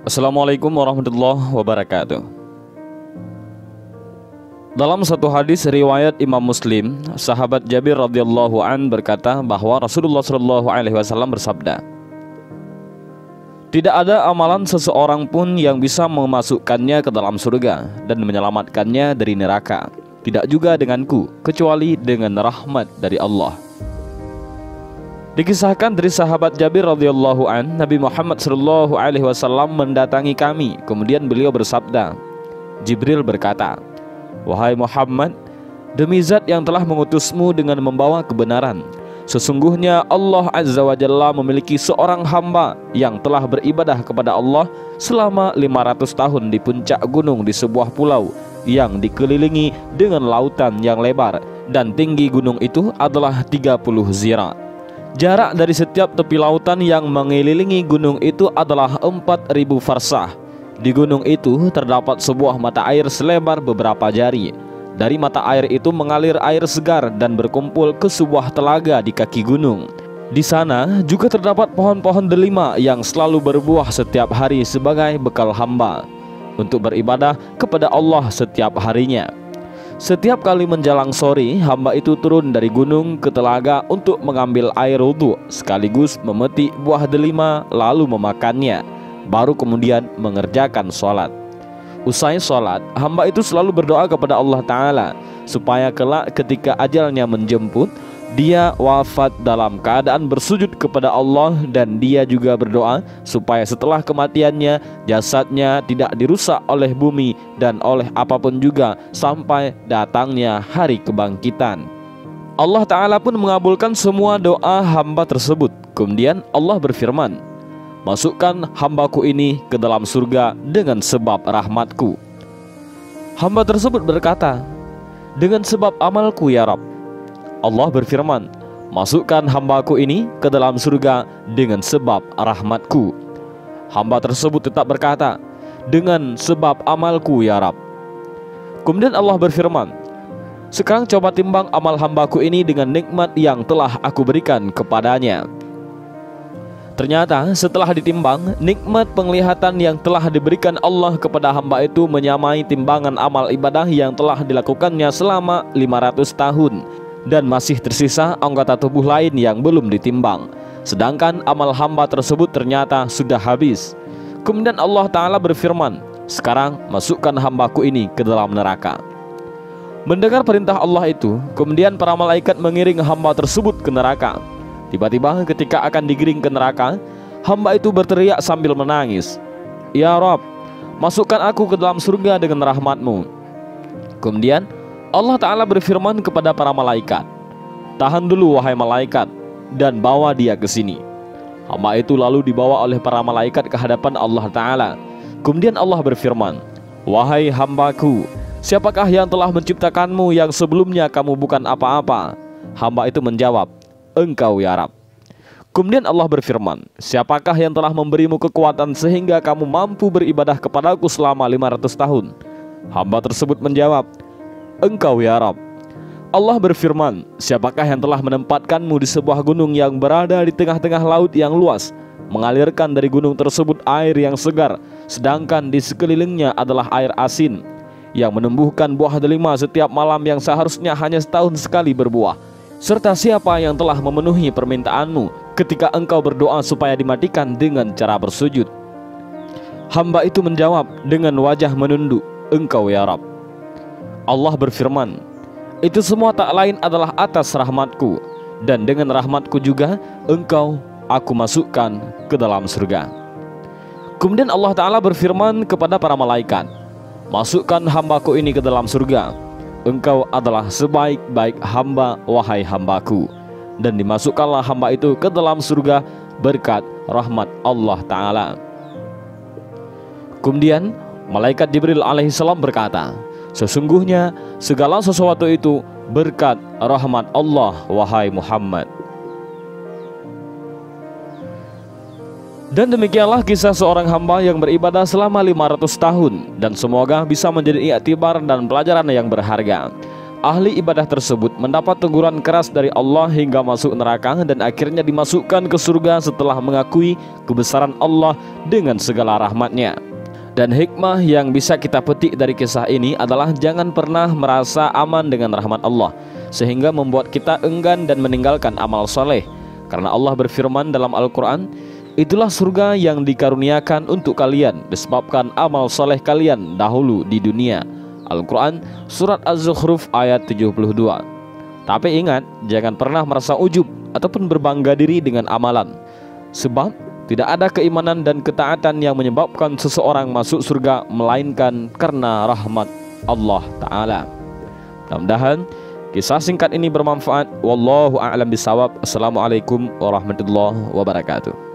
Assalamualaikum warahmatullahi wabarakatuh. Dalam satu hadis riwayat Imam Muslim, sahabat Jabir radhiyallahu an berkata bahwa Rasulullah shallallahu alaihi wasallam bersabda, tidak ada amalan seseorang pun yang bisa memasukkannya ke dalam surga dan menyelamatkannya dari neraka, tidak juga denganku, kecuali dengan rahmat dari Allah. Dikisahkan dari sahabat Jabir radhiyallahu an, Nabi Muhammad shallallahu alaihi wasallam mendatangi kami, kemudian beliau bersabda, Jibril berkata, wahai Muhammad, demi zat yang telah mengutusmu dengan membawa kebenaran, sesungguhnya Allah azza wajalla memiliki seorang hamba yang telah beribadah kepada Allah selama 500 tahun di puncak gunung di sebuah pulau yang dikelilingi dengan lautan yang lebar, dan tinggi gunung itu adalah 30 zira. Jarak dari setiap tepi lautan yang mengelilingi gunung itu adalah 4000 farsah. Di gunung itu terdapat sebuah mata air selebar beberapa jari. Dari mata air itu mengalir air segar dan berkumpul ke sebuah telaga di kaki gunung. Di sana juga terdapat pohon-pohon delima yang selalu berbuah setiap hari sebagai bekal hamba untuk beribadah kepada Allah setiap harinya. Setiap kali menjelang sore, hamba itu turun dari gunung ke telaga untuk mengambil air wudhu, sekaligus memetik buah delima lalu memakannya, baru kemudian mengerjakan sholat. Usai sholat, hamba itu selalu berdoa kepada Allah Ta'ala supaya kelak ketika ajalnya menjemput, dia wafat dalam keadaan bersujud kepada Allah, dan dia juga berdoa supaya setelah kematiannya jasadnya tidak dirusak oleh bumi dan oleh apapun juga sampai datangnya hari kebangkitan. Allah Ta'ala pun mengabulkan semua doa hamba tersebut. Kemudian Allah berfirman, masukkan hambaku ini ke dalam surga dengan sebab rahmatku. Hamba tersebut berkata, dengan sebab amalku ya Rabb. Allah berfirman, masukkan hambaku ini ke dalam surga dengan sebab rahmatku. Hamba tersebut tetap berkata, dengan sebab amalku ya Rabb. Kemudian Allah berfirman, sekarang coba timbang amal hambaku ini dengan nikmat yang telah aku berikan kepadanya. Ternyata setelah ditimbang, nikmat penglihatan yang telah diberikan Allah kepada hamba itu menyamai timbangan amal ibadah yang telah dilakukannya selama 500 tahun, dan masih tersisa anggota tubuh lain yang belum ditimbang. Sedangkan amal hamba tersebut ternyata sudah habis. Kemudian Allah Ta'ala berfirman, sekarang masukkan hambaku ini ke dalam neraka. Mendengar perintah Allah itu, kemudian para malaikat mengiring hamba tersebut ke neraka. Tiba-tiba ketika akan digiring ke neraka, hamba itu berteriak sambil menangis, ya Rabb, masukkan aku ke dalam surga dengan rahmatmu. Kemudian Allah Ta'ala berfirman kepada para malaikat, tahan dulu wahai malaikat, dan bawa dia ke sini. Hamba itu lalu dibawa oleh para malaikat ke hadapan Allah Ta'ala. Kemudian Allah berfirman, wahai hambaku, siapakah yang telah menciptakanmu yang sebelumnya kamu bukan apa-apa? Hamba itu menjawab, engkau ya Rabb. Kemudian Allah berfirman, siapakah yang telah memberimu kekuatan sehingga kamu mampu beribadah kepadaku selama 500 tahun? Hamba tersebut menjawab, engkau ya Rabb. Allah berfirman, siapakah yang telah menempatkanmu di sebuah gunung yang berada di tengah-tengah laut yang luas, mengalirkan dari gunung tersebut air yang segar, sedangkan di sekelilingnya adalah air asin, yang menumbuhkan buah delima setiap malam yang seharusnya hanya setahun sekali berbuah, serta siapa yang telah memenuhi permintaanmu ketika engkau berdoa supaya dimatikan dengan cara bersujud? Hamba itu menjawab dengan wajah menunduk, engkau ya Rabb. Allah berfirman, itu semua tak lain adalah atas rahmatku, dan dengan rahmatku juga engkau aku masukkan ke dalam surga. Kemudian Allah Ta'ala berfirman kepada para malaikat, masukkan hambaku ini ke dalam surga, engkau adalah sebaik-baik hamba wahai hambaku. Dan dimasukkanlah hamba itu ke dalam surga berkat rahmat Allah Ta'ala. Kemudian malaikat Jibril alaihissalam berkata, sesungguhnya segala sesuatu itu berkat rahmat Allah wahai Muhammad. Dan demikianlah kisah seorang hamba yang beribadah selama 500 tahun, dan semoga bisa menjadi iktibar dan pelajaran yang berharga. Ahli ibadah tersebut mendapat teguran keras dari Allah hingga masuk neraka dan akhirnya dimasukkan ke surga setelah mengakui kebesaran Allah dengan segala rahmatnya. Dan hikmah yang bisa kita petik dari kisah ini adalah jangan pernah merasa aman dengan rahmat Allah sehingga membuat kita enggan dan meninggalkan amal soleh. Karena Allah berfirman dalam Al-Quran, "Itulah surga yang dikaruniakan untuk kalian disebabkan amal soleh kalian dahulu di dunia." Al-Quran Surat Az-Zukhruf ayat 72. Tapi ingat, jangan pernah merasa ujub ataupun berbangga diri dengan amalan. Sebab tidak ada keimanan dan ketaatan yang menyebabkan seseorang masuk surga melainkan karena rahmat Allah Ta'ala. Mudah-mudahan kisah singkat ini bermanfaat. Wallahu a'lam bisawab. Assalamualaikum warahmatullahi wabarakatuh.